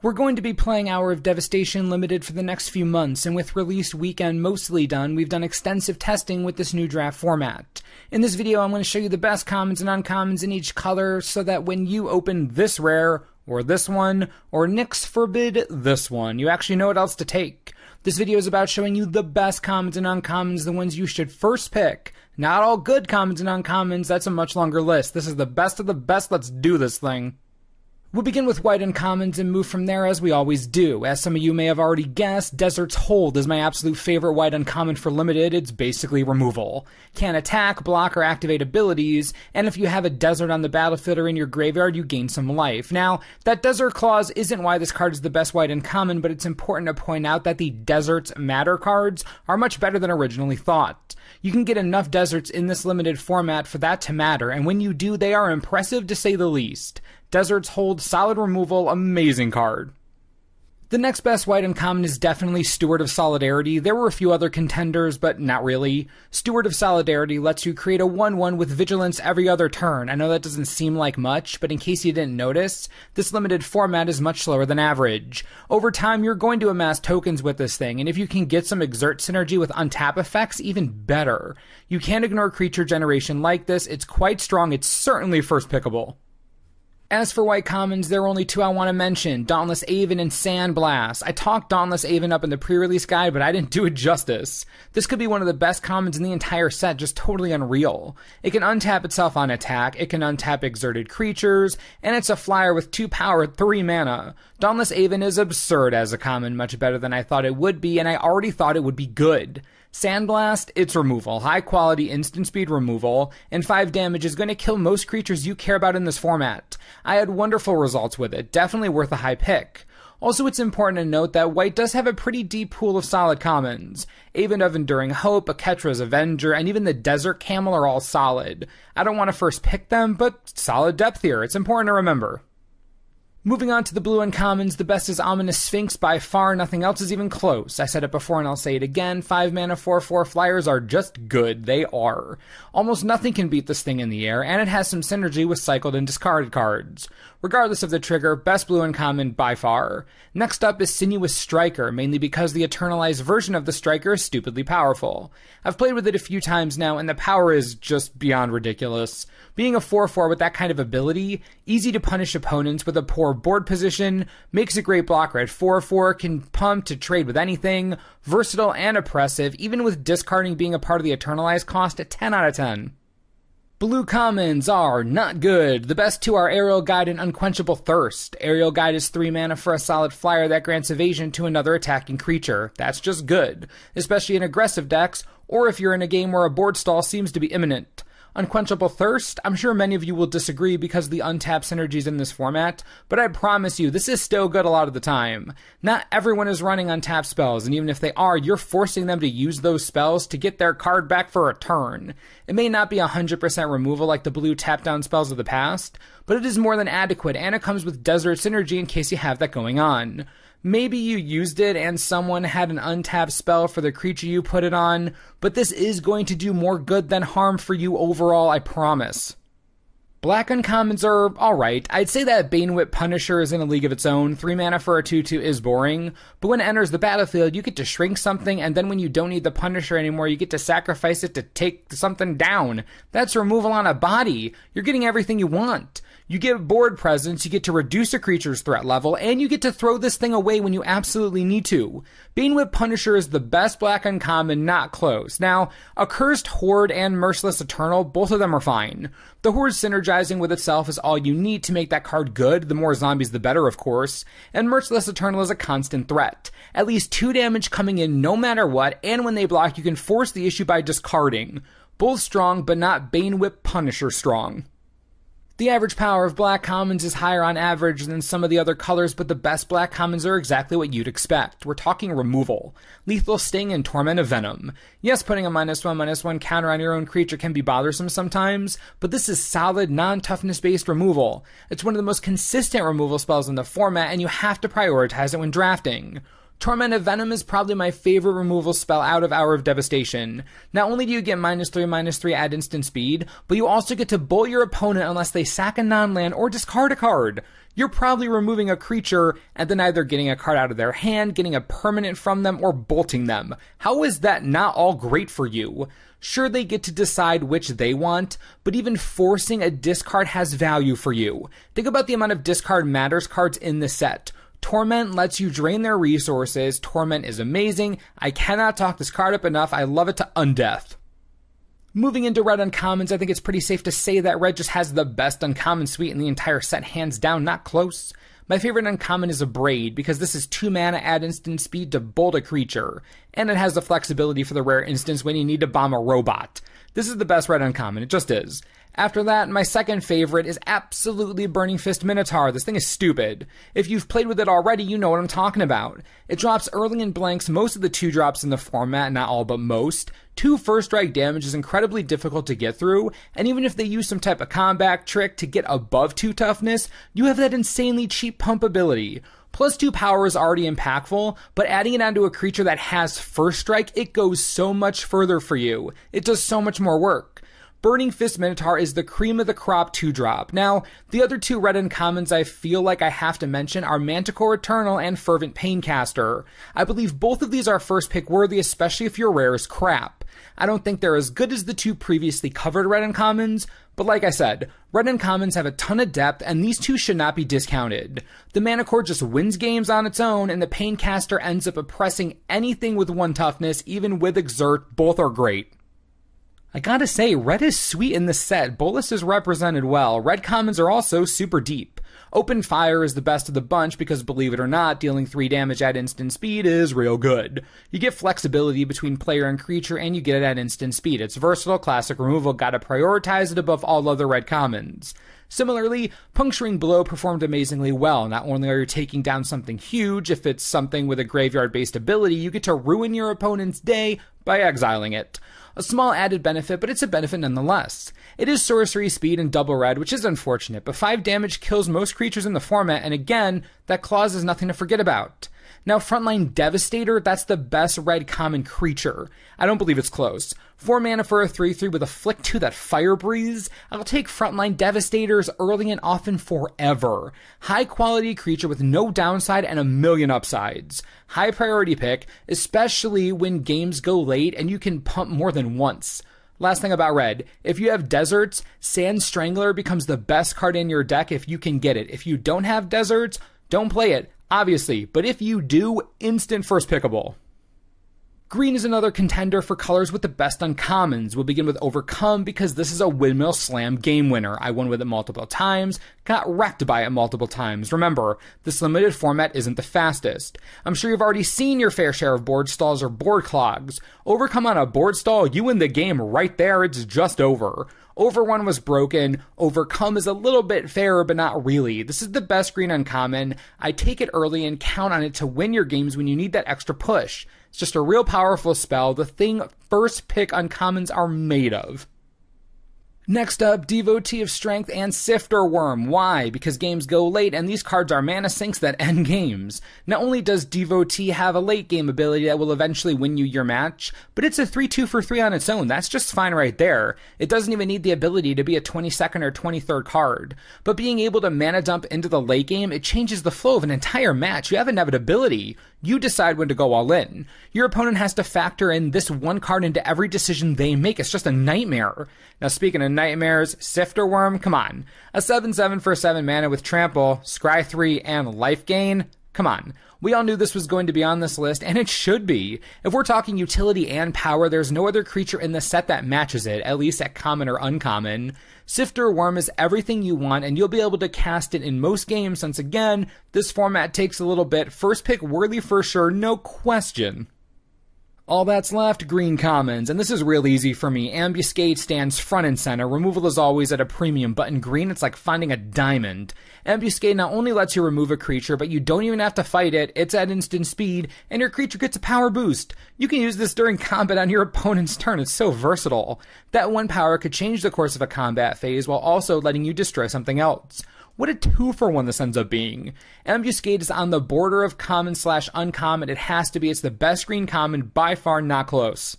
We're going to be playing Hour of Devastation Limited for the next few months, and with release weekend mostly done, we've done extensive testing with this new draft format. In this video, I'm going to show you the best commons and uncommons in each color, so that when you open this rare, or this one, or nix forbid this one, you actually know what else to take. This video is about showing you the best commons and uncommons, the ones you should first pick. Not all good commons and uncommons, that's a much longer list. This is the best of the best, let's do this thing. We'll begin with white uncommons and move from there as we always do. As some of you may have already guessed, Desert's Hold is my absolute favorite white uncommon for limited. It's basically removal. Can attack, block, or activate abilities, and if you have a desert on the battlefield or in your graveyard, you gain some life. Now, that desert clause isn't why this card is the best white uncommon, but it's important to point out that the Deserts Matter cards are much better than originally thought. You can get enough deserts in this limited format for that to matter, and when you do, they are impressive to say the least. Desert's Hold, solid removal, amazing card. The next best white uncommon is definitely Steward of Solidarity. There were a few other contenders, but not really. Steward of Solidarity lets you create a 1/1 with vigilance every other turn. I know that doesn't seem like much, but in case you didn't notice, this limited format is much slower than average. Over time, you're going to amass tokens with this thing, and if you can get some exert synergy with untap effects, even better. You can't ignore creature generation like this. It's quite strong. It's certainly first pickable. As for white commons, there are only two I want to mention, Dauntless Aven and Sandblast. I talked Dauntless Aven up in the pre-release guide, but I didn't do it justice. This could be one of the best commons in the entire set, just totally unreal. It can untap itself on attack, it can untap exerted creatures, and it's a flyer with 2 power, 3 mana. Dauntless Aven is absurd as a common, much better than I thought it would be, and I already thought it would be good. Sandblast, it's removal, high quality instant speed removal, and 5 damage is going to kill most creatures you care about in this format. I had wonderful results with it, definitely worth a high pick. Also, it's important to note that white does have a pretty deep pool of solid commons. Aven of Enduring Hope, Aketra's Avenger, and even the Desert Camel are all solid. I don't want to first pick them, but solid depth here, it's important to remember. Moving on to the blue uncommons, the best is Ominous Sphinx by far, nothing else is even close. I said it before and I'll say it again, 5 mana 4/4 flyers are just good, they are. Almost nothing can beat this thing in the air, and it has some synergy with cycled and discarded cards. Regardless of the trigger, best blue uncommon by far. Next up is Sinuous Striker, mainly because the eternalized version of the Striker is stupidly powerful. I've played with it a few times now, and the power is just beyond ridiculous. Being a 4/4 with that kind of ability, easy to punish opponents with a poor board position, makes a great blocker at 4/4, can pump to trade with anything, versatile and oppressive, even with discarding being a part of the eternalized cost at 10 out of 10. Blue commons are not good. The best two are Aerial Guide and Unquenchable Thirst. Aerial Guide is 3 mana for a solid flyer that grants evasion to another attacking creature. That's just good, especially in aggressive decks, or if you're in a game where a board stall seems to be imminent. Unquenchable Thirst, I'm sure many of you will disagree because of the untapped synergies in this format, but I promise you, this is still good a lot of the time. Not everyone is running untapped spells, and even if they are, you're forcing them to use those spells to get their card back for a turn. It may not be 100% removal like the blue tap-down spells of the past, but it is more than adequate, and it comes with desert synergy in case you have that going on. Maybe you used it and someone had an untapped spell for the creature you put it on, but this is going to do more good than harm for you overall, I promise. Black uncommons are alright. I'd say that Banewhip Punisher is in a league of its own. 3 mana for a 2/2 is boring, but when it enters the battlefield, you get to shrink something, and then when you don't need the Punisher anymore, you get to sacrifice it to take something down. That's removal on a body. You're getting everything you want. You get board presence, you get to reduce a creature's threat level, and you get to throw this thing away when you absolutely need to. Banewhip Punisher is the best black uncommon, not close. Now, Accursed Horde and Merciless Eternal, both of them are fine. The Horde synergizing with itself is all you need to make that card good, the more zombies the better of course, and Merciless Eternal is a constant threat. At least 2 damage coming in no matter what, and when they block you can force the issue by discarding. Both strong, but not Banewhip Punisher strong. The average power of black commons is higher on average than some of the other colors, but the best black commons are exactly what you'd expect. We're talking removal. Lethal Sting and Torment of Venom. Yes, putting a -1/-1 counter on your own creature can be bothersome sometimes, but this is solid, non-toughness-based removal. It's one of the most consistent removal spells in the format, and you have to prioritize it when drafting. Torment of Venom is probably my favorite removal spell out of Hour of Devastation. Not only do you get -3/-3 at instant speed, but you also get to bolt your opponent unless they sack a non-land or discard a card. You're probably removing a creature and then either getting a card out of their hand, getting a permanent from them, or bolting them. How is that not all great for you? Sure, they get to decide which they want, but even forcing a discard has value for you. Think about the amount of discard matters cards in the set. Torment lets you drain their resources. Torment is amazing. I cannot talk this card up enough. I love it to undeath. Moving into red uncommons, I think it's pretty safe to say that red just has the best uncommon suite in the entire set, hands down, not close. My favorite uncommon is Abrade, because this is 2 mana at instant speed to bolt a creature, and it has the flexibility for the rare instance when you need to bomb a robot. This is the best red uncommon, it just is. After that, my second favorite is absolutely Burning Fist Minotaur. This thing is stupid. If you've played with it already, you know what I'm talking about. It drops early and blanks most of the 2-drops in the format, not all but most. 2 first strike damage is incredibly difficult to get through, and even if they use some type of combat trick to get above 2 toughness, you have that insanely cheap pump ability. +2 power is already impactful, but adding it onto a creature that has first strike, it goes so much further for you. It does so much more work. Burning Fist Minotaur is the cream of the crop 2-drop. Now, the other 2 red uncommons I feel like I have to mention are Manticore Eternal and Fervent Paincaster. I believe both of these are first pick worthy, especially if your rare is crap. I don't think they're as good as the 2 previously covered red uncommons, but like I said, red uncommons have a ton of depth, and these 2 should not be discounted. The Manticore just wins games on its own, and the Paincaster ends up oppressing anything with 1 toughness, even with Exert. Both are great. I gotta say, red is sweet in the set. Bolas is represented well. Red commons are also super deep. Open Fire is the best of the bunch because, believe it or not, dealing 3 damage at instant speed is real good. You get flexibility between player and creature, and you get it at instant speed. It's versatile, classic removal, gotta prioritize it above all other red commons. Similarly, Puncturing Blow performed amazingly well. Not only are you taking down something huge, if it's something with a graveyard-based ability, you get to ruin your opponent's day by exiling it. A small added benefit, but it's a benefit nonetheless. It is sorcery speed and double red, which is unfortunate, but 5 damage kills most creatures in the format, and again, that clause is nothing to forget about. Now, Frontline Devastator, that's the best red common creature. I don't believe it's close. 4 mana for a 3/3 with a flick 2 that fire breathes. I'll take Frontline Devastators early and often forever. High quality creature with no downside and a million upsides. High priority pick, especially when games go late and you can pump more than once. Last thing about red, if you have deserts, Sand Strangler becomes the best card in your deck if you can get it. If you don't have deserts, don't play it, obviously, but if you do, instant first pickable. Green is another contender for colors with the best uncommons. We'll begin with Overcome because this is a windmill slam game winner. I won with it multiple times, got wrecked by it multiple times. Remember, this limited format isn't the fastest. I'm sure you've already seen your fair share of board stalls or board clogs. Overcome on a board stall, you win the game right there, it's just over. Overrun was broken. Overcome is a little bit fairer, but not really. This is the best green uncommon. I take it early and count on it to win your games when you need that extra push. It's just a real powerful spell, the thing first pick uncommons are made of. Next up, Devotee of Strength and Sifter Wurm. Why? Because games go late and these cards are mana sinks that end games. Not only does Devotee have a late game ability that will eventually win you your match, but it's a 3/2 for 3 on its own. That's just fine right there. It doesn't even need the ability to be a 22nd or 23rd card. But being able to mana dump into the late game, it changes the flow of an entire match. You have inevitability. You decide when to go all in. Your opponent has to factor in this one card into every decision they make. It's just a nightmare. Now, speaking of nightmares, Sifter Wurm, come on. A 7/7 for 7 mana with trample, scry 3, and life gain. Come on. We all knew this was going to be on this list, and it should be. If we're talking utility and power, there's no other creature in the set that matches it, at least at common or uncommon. Sifter Wurm is everything you want, and you'll be able to cast it in most games since, again, this format takes a little bit. First pick worthy for sure, no question. All that's left, green commons, and this is real easy for me. Ambuscade stands front and center. Removal is always at a premium, but in green, it's like finding a diamond. Ambuscade not only lets you remove a creature, but you don't even have to fight it. It's at instant speed, and your creature gets a power boost. You can use this during combat on your opponent's turn. It's so versatile. That 1 power could change the course of a combat phase while also letting you destroy something else. What a 2-for-1 this ends up being. Ambuscade is on the border of common / uncommon. It has to be. It's the best green common, by far, not close.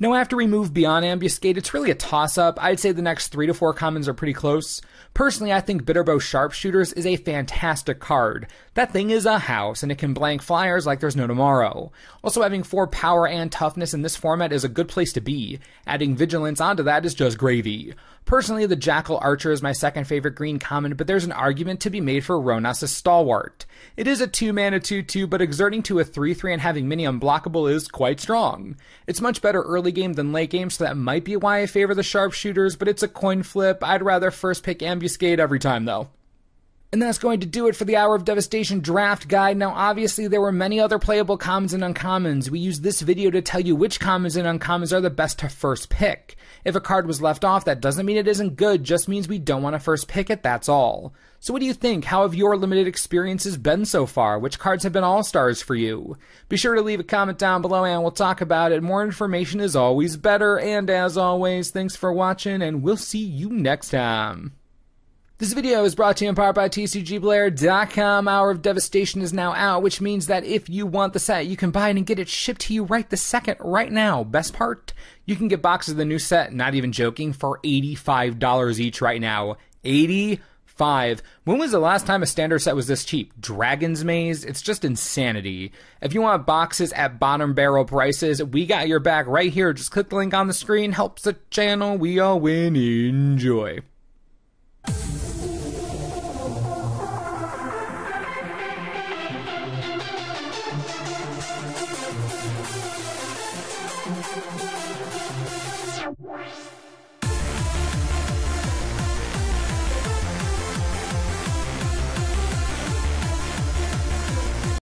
Now after we move beyond Ambuscade, it's really a toss-up. I'd say the next 3 to 4 commons are pretty close. Personally, I think Bitterblow Sharpshooters is a fantastic card. That thing is a house, and it can blank flyers like there's no tomorrow. Also, having 4 power and toughness in this format is a good place to be. Adding Vigilance onto that is just gravy. Personally, the Jackal Archer is my second favorite green common, but there's an argument to be made for Ronas' Stalwart. It is a 2-mana 2-2, but exerting to a 3-3 and having mini unblockable is quite strong. It's much better early game than late game, so that might be why I favor the Sharpshooters, but it's a coin flip. I'd rather first pick Ambuscade every time, though. And that's going to do it for the Hour of Devastation draft guide. Now, obviously, there were many other playable commons and uncommons. We used this video to tell you which commons and uncommons are the best to first pick. If a card was left off, that doesn't mean it isn't good, just means we don't want to first pick it, that's all. So what do you think? How have your limited experiences been so far? Which cards have been all-stars for you? Be sure to leave a comment down below and we'll talk about it. More information is always better, and as always, thanks for watching, and we'll see you next time. This video is brought to you in part by TCGBlair.com. Hour of Devastation is now out, which means that if you want the set, you can buy it and get it shipped to you right this second, right now. Best part, you can get boxes of the new set, not even joking, for $85 each right now. $85. When was the last time a standard set was this cheap? Dragon's Maze? It's just insanity. If you want boxes at bottom barrel prices, we got your back right here. Just click the link on the screen. Helps the channel. We all win. Enjoy.